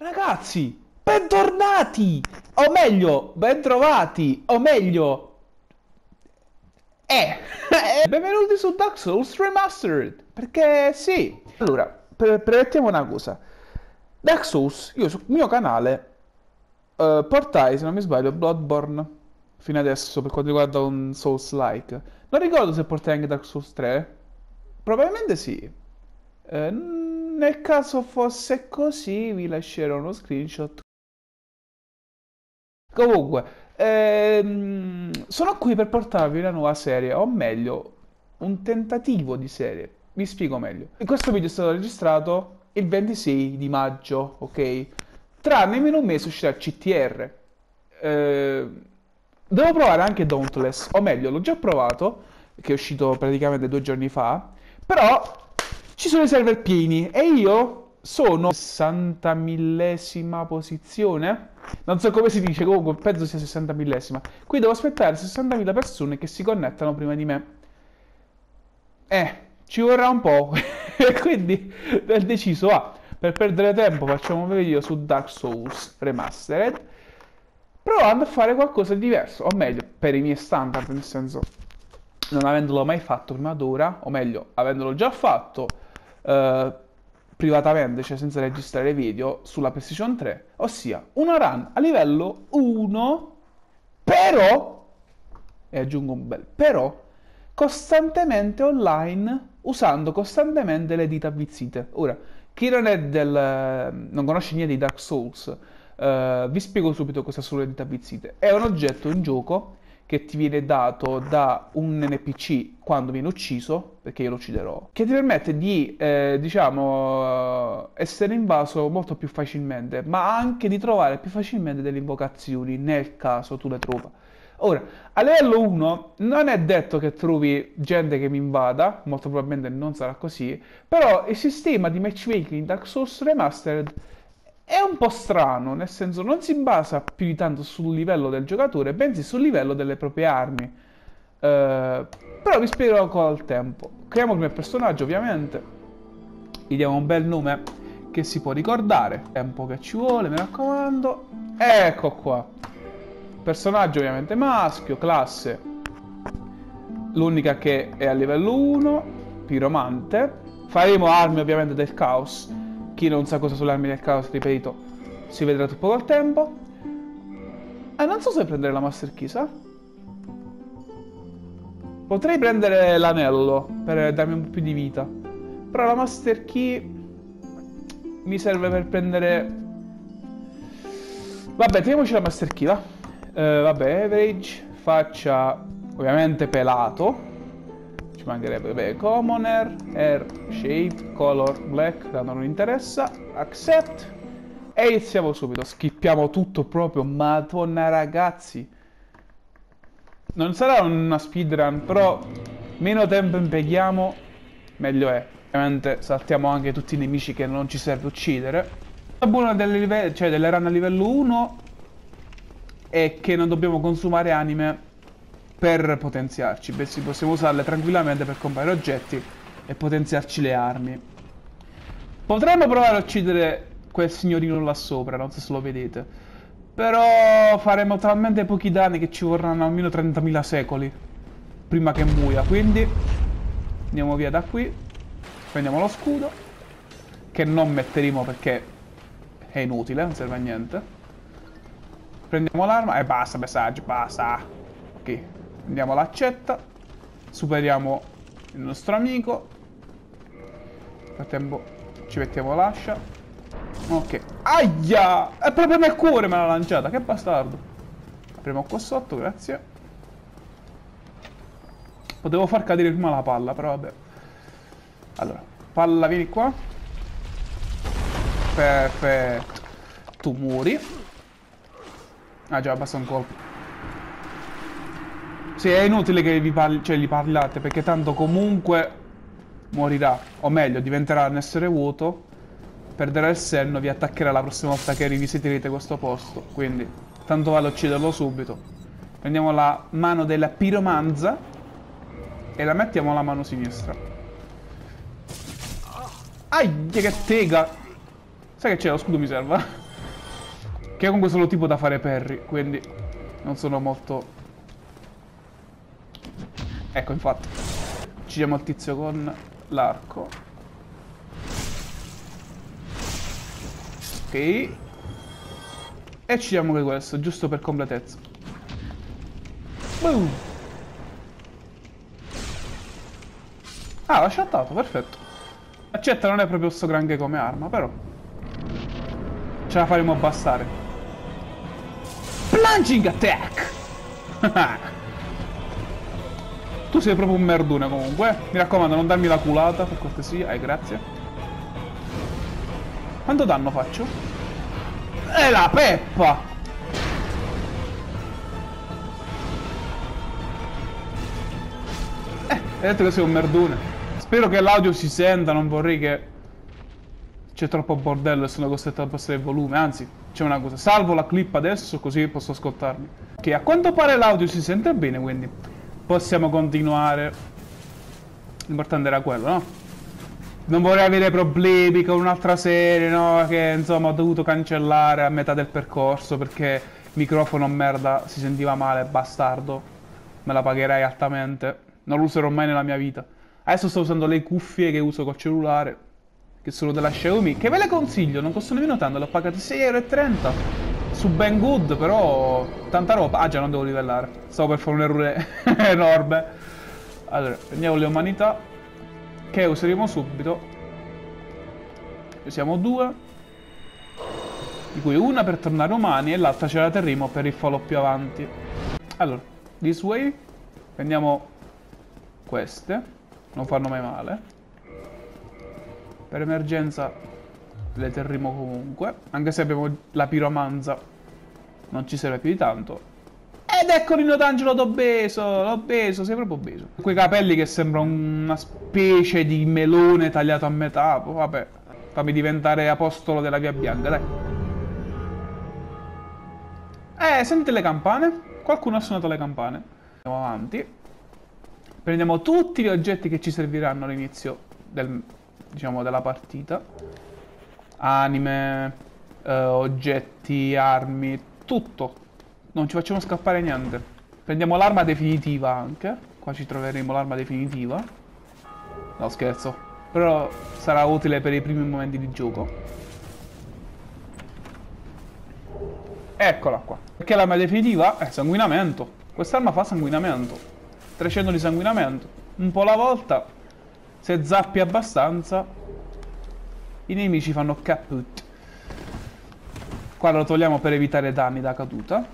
Ragazzi, bentornati! O meglio, bentrovati! O meglio... Benvenuti su Dark Souls Remastered! Perché sì! Allora, premettiamo una cosa. Dark Souls, io sul mio canale portai, se non mi sbaglio, Bloodborne. Fino adesso, per quanto riguarda un Souls-like. Non ricordo se portai anche Dark Souls 3. Probabilmente sì. Nel caso fosse così, vi lascerò uno screenshot. Comunque, sono qui per portarvi una nuova serie, o meglio, un tentativo di serie. Vi spiego meglio. Questo video è stato registrato il 26 di maggio, ok? Tra nemmeno un mese uscirà il CTR. Devo provare anche Dauntless, o meglio, l'ho già provato, che è uscito praticamente 2 giorni fa, però... Ci sono i server pieni e io sono 60.000esima posizione. Non so come si dice, comunque penso sia 60.000esima. Qui devo aspettare 60.000 persone che si connettano prima di me. Ci vorrà un po'. Quindi ho deciso, per perdere tempo facciamo un video su Dark Souls Remastered, provando a fare qualcosa di diverso, o meglio, per i miei standard, nel senso, non avendolo mai fatto prima d'ora, o meglio, avendolo già fatto privatamente, cioè senza registrare video, sulla PlayStation 3, ossia una run a livello 1, però, e aggiungo un bel però, costantemente online, usando costantemente le dita avvizzite. Ora, chi non è non conosce niente di Dark Souls, vi spiego subito cosa sono le dita avvizzite. È un oggetto in gioco che ti viene dato da un NPC quando viene ucciso, perché io lo ucciderò, che ti permette di, diciamo, essere invaso molto più facilmente, ma anche di trovare più facilmente delle invocazioni, nel caso tu le trova. Ora, a livello 1 non è detto che trovi gente che mi invada, molto probabilmente non sarà così, però il sistema di matchmaking in Dark Souls Remastered è un po' strano, nel senso non si basa più di tanto sul livello del giocatore, bensì sul livello delle proprie armi. Però vi spiegherò col tempo. Creiamo il mio personaggio, ovviamente. Gli diamo un bel nome che si può ricordare. Tempo che ci vuole, mi raccomando. Ecco qua. Personaggio ovviamente maschio, classe. L'unica che è a livello 1, piromante. Faremo armi ovviamente del caos. Chi non sa cosa sono le armi del caos, ripeto, si vedrà tutto col tempo. Non so se prendere la Master Key, sa? Potrei prendere l'anello per darmi un po' più di vita, però la Master Key mi serve per prendere... Vabbè, teniamoci la Master Key, va? Vabbè, average, faccia ovviamente pelato. Ci mancherebbe, beh, commoner, air, shade, color, black, tanto non interessa, accept. E iniziamo subito, skippiamo tutto proprio, madonna ragazzi. Non sarà una speedrun, però meno tempo impieghiamo, meglio è. Ovviamente saltiamo anche tutti i nemici che non ci serve uccidere. La buona delle, cioè delle run a livello 1 è che non dobbiamo consumare anime per potenziarci, bensì possiamo usarle tranquillamente per comprare oggetti e potenziarci le armi. Potremmo provare a uccidere quel signorino là sopra, non so se lo vedete, però faremo talmente pochi danni che ci vorranno almeno 30.000 secoli prima che muoia. Quindi andiamo via da qui, prendiamo lo scudo, che non metteremo perché è inutile, non serve a niente. Prendiamo l'arma e basta, messaggio, basta. Ok, andiamo all'accetta, superiamo il nostro amico. Nel frattempo ci mettiamo l'ascia. Ok, aia, è proprio nel cuore me l'ha lanciata, che bastardo. Apriamo qua sotto, grazie. Potevo far cadere prima la palla, però vabbè. Allora, palla, vieni qua. Perfetto. Tu muori. Ah già, basta un colpo. Sì, è inutile che gli parlate, perché tanto comunque morirà, o meglio, diventerà un essere vuoto, perderà il senno, vi attaccherà la prossima volta che rivisiterete questo posto, quindi tanto vale ucciderlo subito. Prendiamo la mano della piromanza e la mettiamo alla mano sinistra. Aia, che tega! Sai che c'è, lo scudo mi serve? Che è comunque solo tipo da fare parry, quindi non sono molto... Ecco, infatti. Uccidiamo il tizio con l'arco. Ok. E uccidiamo anche questo, giusto per completezza. Boom! Ah, l'ha shattato, perfetto. Accetta, non è proprio sto granché come arma, però ce la faremo abbassare. Plunging attack! Tu sei proprio un merdone comunque. Mi raccomando, non darmi la culata, per cortesia. Grazie. Quanto danno faccio? E la peppa! Hai detto che sei un merdone. Spero che l'audio si senta, non vorrei che... C'è troppo bordello e sono costretto a abbassare il volume, anzi, c'è una cosa. Salvo la clip adesso così posso ascoltarmi. Ok, a quanto pare l'audio si sente bene, quindi possiamo continuare. L'importante era quello, no? Non vorrei avere problemi con un'altra serie, no? Che insomma ho dovuto cancellare a metà del percorso perché il microfono merda si sentiva male, bastardo. Me la pagherai altamente. Non lo userò mai nella mia vita. Adesso sto usando le cuffie che uso col cellulare, che sono della Xiaomi, che ve le consiglio, non costano nemmeno tanto, le ho pagate 6,30 € su Banggood, però tanta roba. Ah già, non devo livellare, stavo per fare un errore enorme. Allora, prendiamo le umanità, che useremo subito. Usiamo due, di cui una per tornare umani e l'altra ce la terremo per il follow più avanti. Allora, this way, prendiamo queste. Non fanno mai male. Per emergenza le terremo comunque. Anche se abbiamo la piromanza, non ci serve più di tanto. Ed eccolo il notangelo d'obeso. L'obeso, sei proprio obeso. Quei capelli che sembra una specie di melone tagliato a metà. Vabbè, fammi diventare apostolo della Via Bianca, dai. Senti le campane? Qualcuno ha suonato le campane. Andiamo avanti. Prendiamo tutti gli oggetti che ci serviranno all'inizio del, diciamo, della partita. Anime, oggetti, armi, tutto. Non ci facciamo scappare niente. Prendiamo l'arma definitiva anche. Qua ci troveremo l'arma definitiva. No, scherzo. Però sarà utile per i primi momenti di gioco. Eccola qua. Perché l'arma definitiva è sanguinamento. Quest'arma fa sanguinamento. 300 di sanguinamento, un po' alla volta, se zappi abbastanza, i nemici fanno caput. Qua lo togliamo per evitare danni da caduta.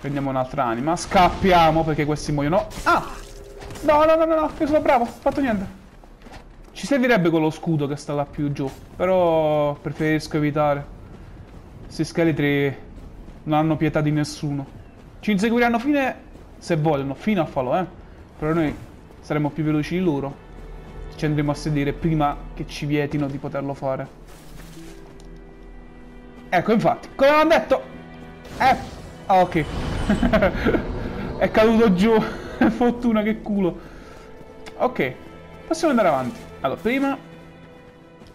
Prendiamo un'altra anima, scappiamo perché questi muoiono. Ah! No, no, no, no, no, io sono bravo, ho fatto niente. Ci servirebbe quello scudo che sta là più giù, però preferisco evitare. Questi scheletri non hanno pietà di nessuno. Ci inseguiranno se vogliono, fino al falò, eh. Però noi saremo più veloci di loro. Ci andremo a sedere prima che ci vietino di poterlo fare. Ecco, infatti, come hanno detto! Ah, ok. È caduto giù. Fortuna, che culo. Ok, possiamo andare avanti. Allora, prima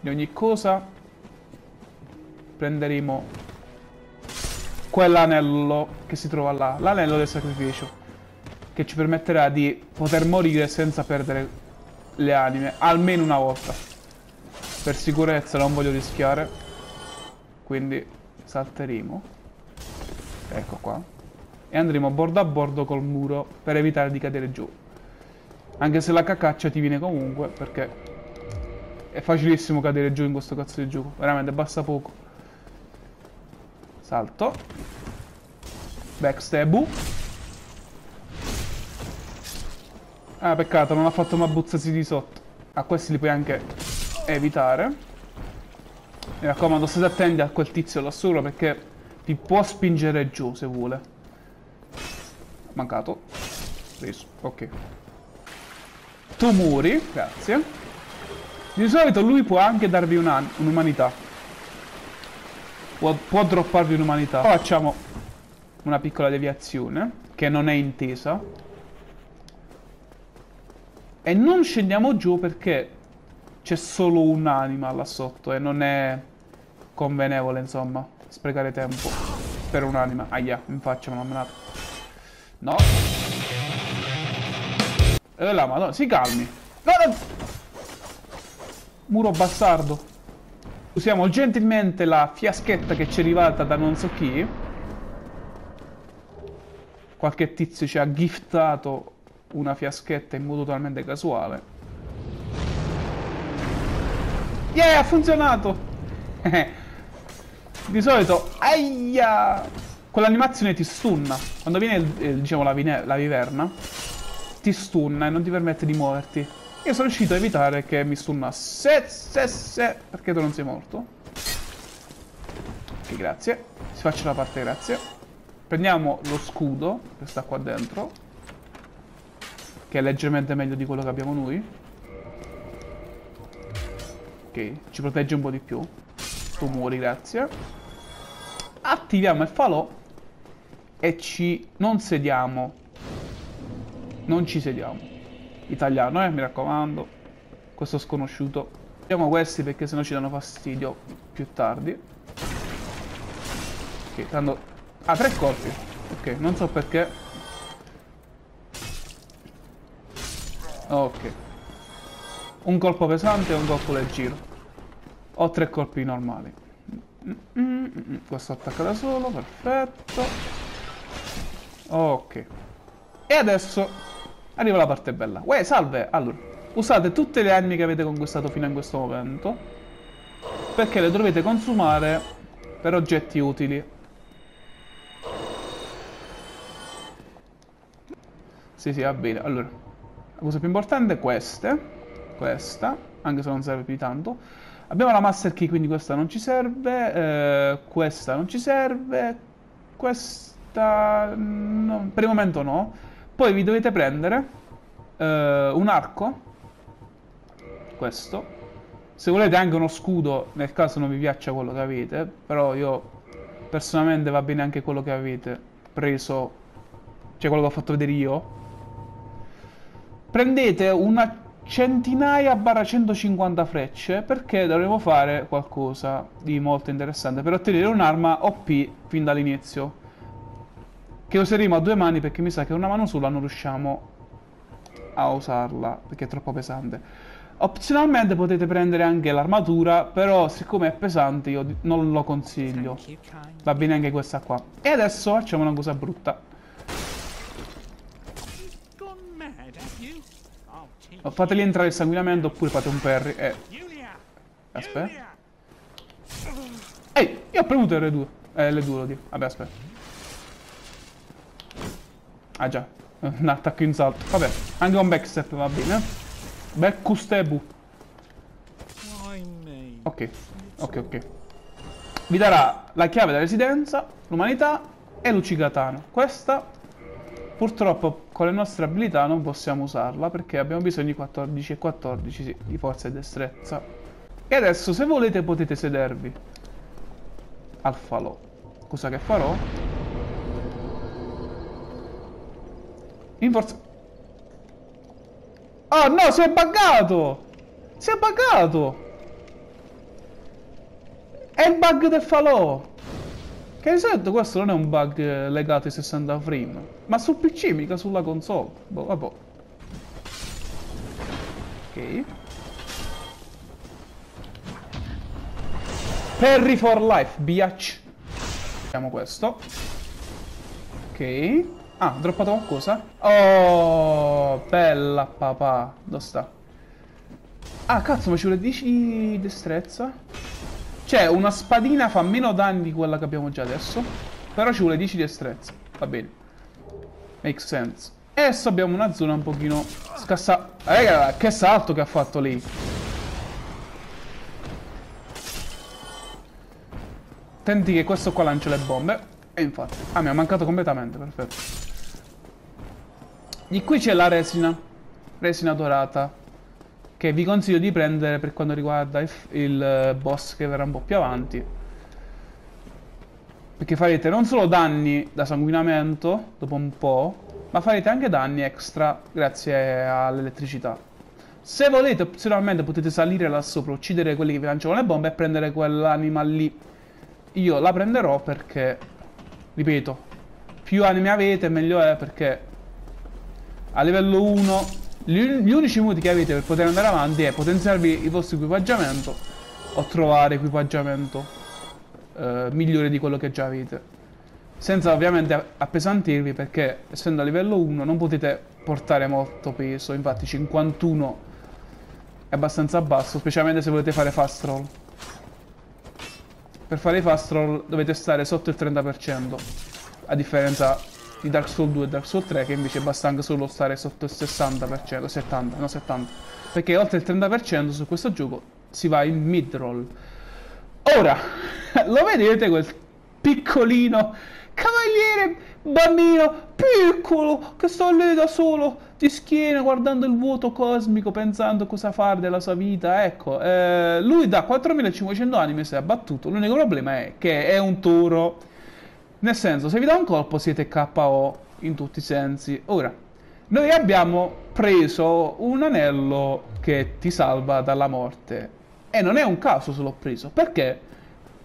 di ogni cosa prenderemo quell'anello che si trova là, l'anello del sacrificio, che ci permetterà di poter morire senza perdere le anime, almeno una volta. Per sicurezza non voglio rischiare, quindi salteremo. Ecco qua. E andremo bordo a bordo col muro per evitare di cadere giù. Anche se la cacaccia ti viene comunque, perché è facilissimo cadere giù in questo cazzo di gioco. Veramente, basta poco. Salto, backstab. Ah, peccato, non ha fatto mai buzzarsi di sotto. A questi li puoi anche evitare. Mi raccomando, state attenti a quel tizio là sopra perché ti può spingere giù se vuole. Mancato. Preso, ok. Tu muori, grazie. Di solito lui può anche darvi un'umanità. Può dropparvi un'umanità. Poi facciamo una piccola deviazione che non è intesa. E non scendiamo giù perché c'è solo un'anima là sotto e non è convenevole, insomma, sprecare tempo per un'anima. Ahia, in faccia me l'ha menato. No. La madonna, si calmi. No, no. Muro bastardo. Usiamo gentilmente la fiaschetta che ci è arrivata da non so chi. Qualche tizio ci ha giftato una fiaschetta in modo totalmente casuale. Yeah, ha funzionato. Di solito, aia, quell'animazione ti stunna. Quando viene diciamo la viverna, ti stunna e non ti permette di muoverti. Io sono riuscito a evitare che mi stunnasse. Perché tu non sei morto. Ok, grazie. Si faccia la parte, grazie. Prendiamo lo scudo che sta qua dentro, che è leggermente meglio di quello che abbiamo noi. Ok, ci protegge un po' di più. Tu muori, grazie. Attiviamo il falò e ci... non sediamo. Non ci sediamo. Italiano, mi raccomando. Questo sconosciuto. Vediamo questi perché sennò ci danno fastidio più tardi. Ok, tanto... ah, 3 colpi. Ok, non so perché... ok, un colpo pesante e un colpo leggero. Ho 3 colpi normali. Questo attacca da solo, perfetto. Ok, e adesso arriva la parte bella. Uè, salve! Allora, usate tutte le armi che avete conquistato fino a questo momento, perché le dovete consumare per oggetti utili. Sì, sì, va bene. Allora, la cosa più importante è questa, anche se non serve più tanto. Abbiamo la Master Key, quindi questa non ci serve, questa non ci serve, questa no, per il momento no. Poi vi dovete prendere un arco, questo. Se volete anche uno scudo, nel caso non vi piaccia quello che avete, però io personalmente va bene anche quello che avete preso, cioè quello che ho fatto vedere io. Prendete una centinaia barra 150 frecce, perché dovremo fare qualcosa di molto interessante per ottenere un'arma OP fin dall'inizio, che useremo a 2 mani, perché mi sa che una mano sola non riusciamo a usarla perché è troppo pesante. Opzionalmente potete prendere anche l'armatura, però siccome è pesante io non lo consiglio. Va bene anche questa qua. E adesso facciamo una cosa brutta. Fateli entrare il sanguinamento oppure fate un parry e... aspetta. Ehi, io ho premuto R2. L2 lo dico. Vabbè, aspetta. Ah già, un attacco in salto. Vabbè, anche un backstep va bene. Backkustebu. Ok, ok, ok. Vi darà la chiave della residenza, l'umanità e l'uccigatano. Questa... purtroppo con le nostre abilità non possiamo usarla, perché abbiamo bisogno di 14 e 14, sì, di forza e destrezza. E adesso se volete potete sedervi al falò, cosa che farò in forza. Oh no, si è buggato! Si è buggato! È il bug del falò! Che di solito questo non è un bug legato ai 60 frame, ma sul PC, mica sulla console. Boh, vabbè. Ok. Parry for life, biatch. Facciamo questo. Ok. Ah, ho droppato qualcosa. Oh, bella papà. Dove sta? Ah, cazzo, ma ci vuole 10 destrezza? Cioè, una spadina fa meno danni di quella che abbiamo già adesso, però ci vuole 10 destrezza. Va bene. Make sense. E adesso abbiamo una zona un pochino scassata. Raga, che salto che ha fatto lì. Tenti che questo qua lancia le bombe. E infatti. Ah, mi ha mancato completamente, perfetto. Di qui c'è la resina. Resina dorata, che vi consiglio di prendere per quanto riguarda il boss che verrà un po' più avanti, perché farete non solo danni da sanguinamento dopo un po', ma farete anche danni extra grazie all'elettricità. Se volete, opzionalmente potete salire là sopra, uccidere quelli che vi lanciavano le bombe e prendere quell'anima lì. Io la prenderò perché, ripeto, più anime avete meglio è, perché a livello 1 gli unici modi che avete per poter andare avanti è potenziarvi il vostro equipaggiamento o trovare equipaggiamento migliore di quello che già avete, senza ovviamente appesantirvi, perché essendo a livello 1 non potete portare molto peso. Infatti 51 è abbastanza basso, specialmente se volete fare fast roll. Per fare i fast roll dovete stare sotto il 30%, a differenza di Dark Souls 2 e Dark Souls 3, che invece basta anche solo stare sotto il 60%, 70, no 70, perché oltre il 30% su questo gioco si va in mid roll. Ora, lo vedete quel piccolino cavaliere bambino piccolo che sta lì da solo di schiena guardando il vuoto cosmico, pensando cosa fare della sua vita? Ecco, lui da 4500 anime si è abbattuto. L'unico problema è che è un toro, nel senso, se vi dà un colpo siete KO in tutti i sensi. Ora, noi abbiamo preso un anello che ti salva dalla morte, e non è un caso se l'ho preso, perché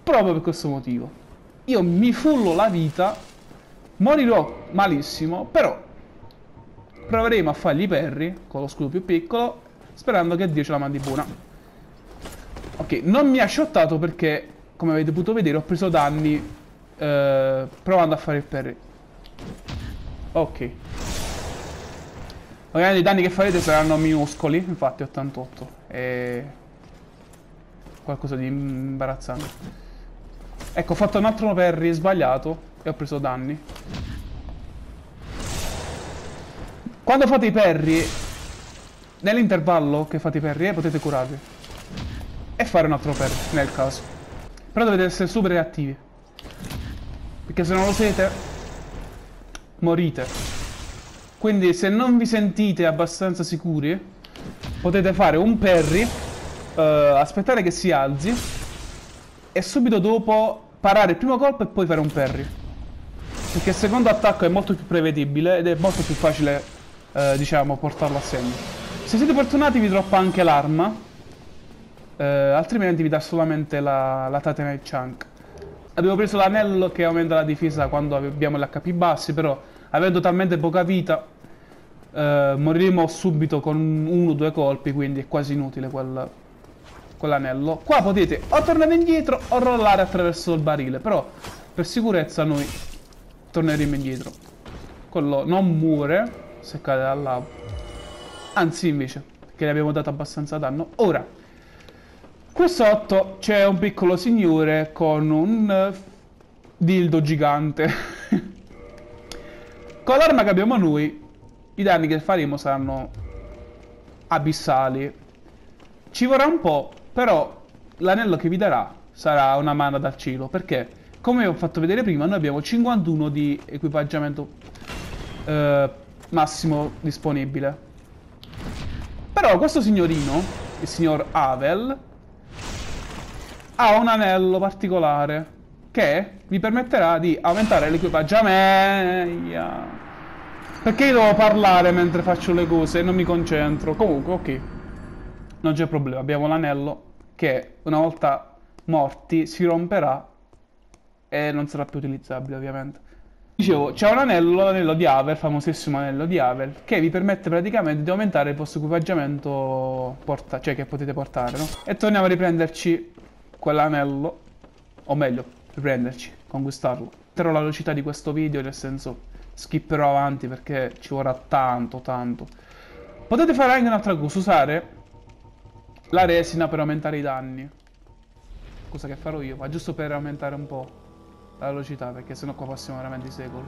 proprio per questo motivo. Io mi fullo la vita, morirò malissimo, però proveremo a fargli i perri con lo scudo più piccolo, sperando che Dio ce la mandi buona. Ok, non mi ha shottato perché, come avete potuto vedere, ho preso danni provando a fare il perri. Ok. Ovviamente i danni che farete saranno minuscoli, infatti 88. È qualcosa di imbarazzante. Ecco, ho fatto un altro parry sbagliato e ho preso danni. Quando fate i parry, nell'intervallo che fate i parry, potete curarvi e fare un altro parry nel caso. Però dovete essere super attivi, perché se non lo siete morite. Quindi se non vi sentite abbastanza sicuri, potete fare un parry, aspettare che si alzi e subito dopo parare il primo colpo e poi fare un parry, perché il secondo attacco è molto più prevedibile ed è molto più facile, diciamo, portarlo a segno. Se siete fortunati vi droppa anche l'arma, altrimenti vi dà solamente la Titanite Chunk. Abbiamo preso l'anello che aumenta la difesa quando abbiamo l'HP bassi, però avendo talmente poca vita moriremo subito con uno o due colpi, quindi è quasi inutile quel... con l'anello. Qua potete o tornare indietro o rollare attraverso il barile, però per sicurezza noi torneremo indietro. Quello non muore se cade dall'alto, anzi invece, perché gli abbiamo dato abbastanza danno. Ora, qui sotto c'è un piccolo signore con un dildo gigante. Con l'arma che abbiamo noi i danni che faremo saranno abissali. Ci vorrà un po', però l'anello che vi darà sarà una mano dal cielo, perché come vi ho fatto vedere prima noi abbiamo 51 di equipaggiamento massimo disponibile. Però questo signorino, il signor Havel, ha un anello particolare che vi permetterà di aumentare l'equipaggiamento. Perché io devo parlare mentre faccio le cose e non mi concentro. Comunque, ok, non c'è problema, abbiamo l'anello che una volta morti si romperà e non sarà più utilizzabile ovviamente. Dicevo, c'è un anello, l'anello di Havel, famosissimo anello di Havel, che vi permette praticamente di aumentare il vostro equipaggiamento cioè che potete portare, no? E torniamo a riprenderci quell'anello, o meglio, conquistarlo. Terrò la velocità di questo video, nel senso skipperò avanti perché ci vorrà tanto. Potete fare anche un'altra cosa, usare la resina per aumentare i danni, cosa che farò io, ma giusto per aumentare un po' la velocità, perché sennò qua passiamo veramente i secoli.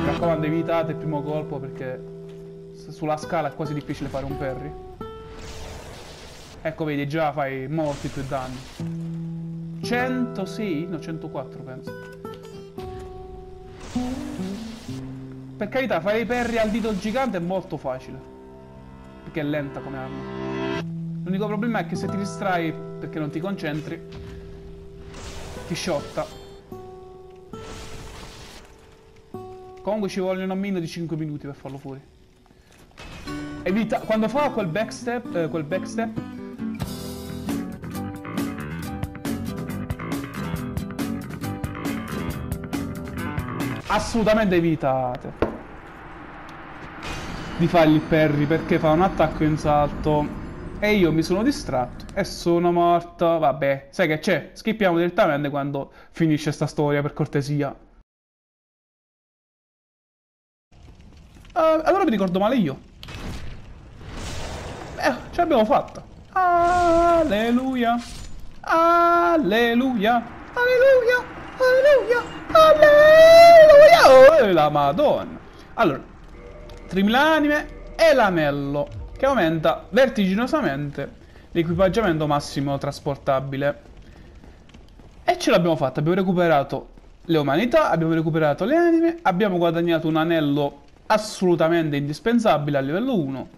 Mi raccomando, evitate il primo colpo, perché sulla scala è quasi difficile fare un parry. Ecco, vedi, già fai molti più danni. 106? No, 104 penso. Per carità, fare i parry al dito gigante è molto facile, perché è lenta come arma. L'unico problema è che se ti distrai perché non ti concentri, ti sciotta. Comunque ci vogliono almeno di 5 minuti per farlo fuori. Evita, quando fa quel backstep. Assolutamente evitate di fargli il parry, perché fa un attacco in salto e io mi sono distratto e sono morto. Vabbè, sai che c'è? Skippiamo direttamente quando finisce sta storia, per cortesia. Allora mi ricordo male io. Ce l'abbiamo fatta. Alleluia. Alleluia. Alleluia. Alleluia. Alleluia. Oh, la Madonna. Allora, 3000 anime e l'anello, che aumenta vertiginosamente l'equipaggiamento massimo trasportabile. E ce l'abbiamo fatta, abbiamo recuperato le umanità, abbiamo recuperato le anime, abbiamo guadagnato un anello assolutamente indispensabile a livello 1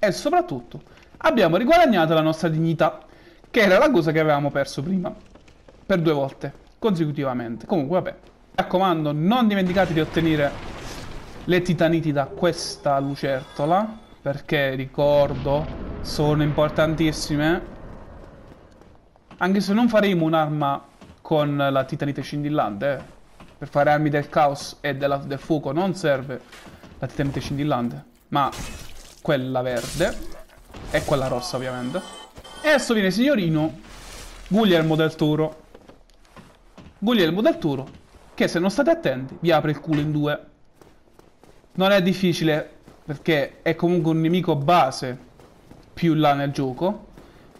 e soprattutto abbiamo riguadagnato la nostra dignità, che era la cosa che avevamo perso prima per 2 volte consecutivamente. Comunque vabbè, mi raccomando, non dimenticate di ottenere le titaniti da questa lucertola, perché ricordo sono importantissime. Anche se non faremo un'arma con la titanite scintillante, per fare armi del caos e del fuoco non serve la titanite scintillante, ma quella verde e quella rossa ovviamente. E adesso viene signorino Guglielmo del Toro. Guglielmo del Toro, che se non state attenti vi apre il culo in 2. Non è difficile, perché è comunque un nemico base più là nel gioco,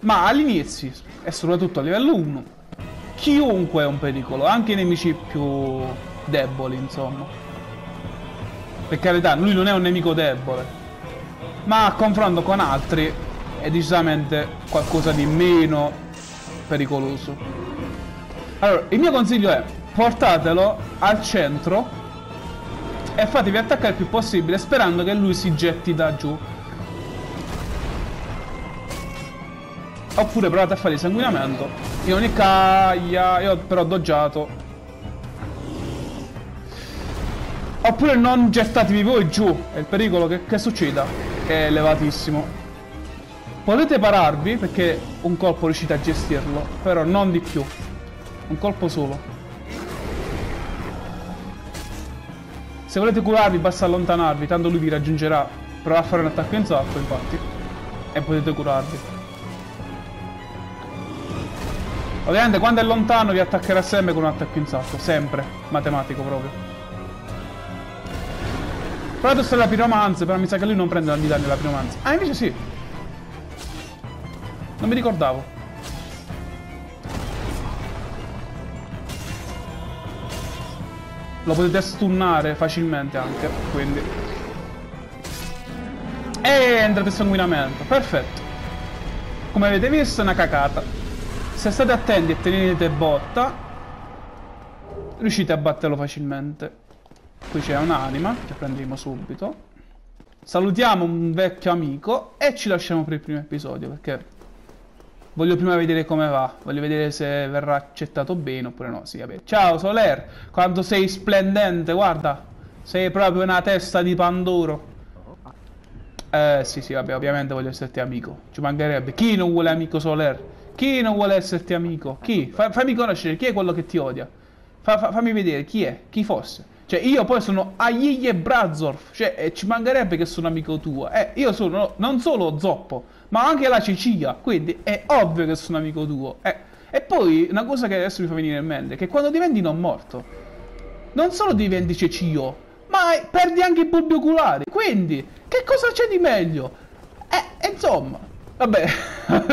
ma all'inizio e soprattutto a livello 1 chiunque è un pericolo, anche i nemici più deboli, insomma. Per carità, lui non è un nemico debole, ma a confronto con altri è decisamente qualcosa di meno pericoloso. Allora, il mio consiglio è portatelo al centro e fatevi attaccare il più possibile, sperando che lui si getti da giù. Oppure provate a fare sanguinamento. In ogni caglia, io però ho doggiato. Oppure non gettatevi voi giù, è il pericolo che succeda, che è elevatissimo. Potete pararvi, perché un colpo riuscite a gestirlo, però non di più. Un colpo solo. Se volete curarvi basta allontanarvi, tanto lui vi raggiungerà. Prova a fare un attacco in salto, infatti, e potete curarvi. Ovviamente quando è lontano vi attaccherà sempre con un attacco in salto, sempre, matematico proprio. Provate a usare la piromanza, però mi sa che lui non prende tanti danni la piromanza. Ah, invece sì. Non mi ricordavo. Lo potete stunnare facilmente anche, quindi. E entrate sanguinamento, perfetto. Come avete visto è una cacata. Se state attenti e tenete botta, riuscite a batterlo facilmente. Qui c'è un'anima che prenderemo subito. Salutiamo un vecchio amico e ci lasciamo per il primo episodio, perché voglio prima vedere come va, voglio vedere se verrà accettato bene oppure no. Sì, vabbè. Ciao Solaire, quanto sei splendente, guarda. Sei proprio una testa di pandoro. Sì, vabbè, ovviamente voglio esserti amico. Ci mancherebbe. Chi non vuole amico Solaire? Chi non vuole esserti amico? Chi? Fammi conoscere, chi è quello che ti odia? Fammi vedere, chi è? Chi fosse? Cioè, io poi sono Ayeye Brazorf, cioè, ci mancherebbe che sono amico tuo. Io sono non solo Zoppo, ma anche la Cecilia, quindi è ovvio che sono amico tuo. E poi, una cosa che adesso mi fa venire in mente, che quando diventi non morto, non solo diventi Cecio, ma perdi anche i bulbi oculari. Quindi, che cosa c'è di meglio? Insomma, vabbè,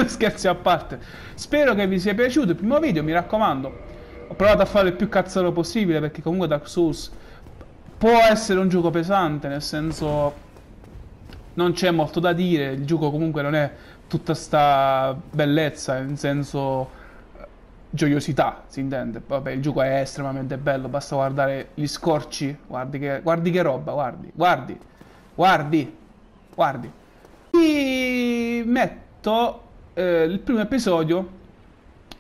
scherzi a parte. Spero che vi sia piaciuto il primo video, mi raccomando. Ho provato a fare il più cazzaro possibile, perché comunque Dark Souls può essere un gioco pesante, nel senso non c'è molto da dire, il gioco comunque non è tutta sta bellezza, in senso gioiosità, si intende. Vabbè, il gioco è estremamente bello, basta guardare gli scorci, guardi che roba, guardi. Vi metto il primo episodio,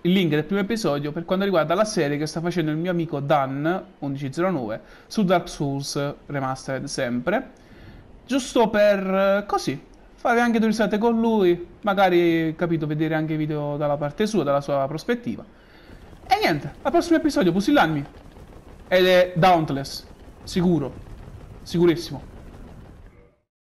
il link del primo episodio per quanto riguarda la serie che sta facendo il mio amico Dan1109 su Dark Souls Remastered sempre, giusto per così fare anche due risate con lui, magari, capito, vedere anche i video dalla parte sua, dalla sua prospettiva. E niente, al prossimo episodio, pusillanimi. Ed è Dauntless, sicuro, sicurissimo.